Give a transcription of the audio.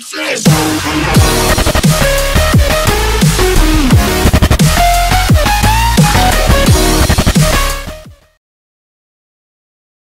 Francisco.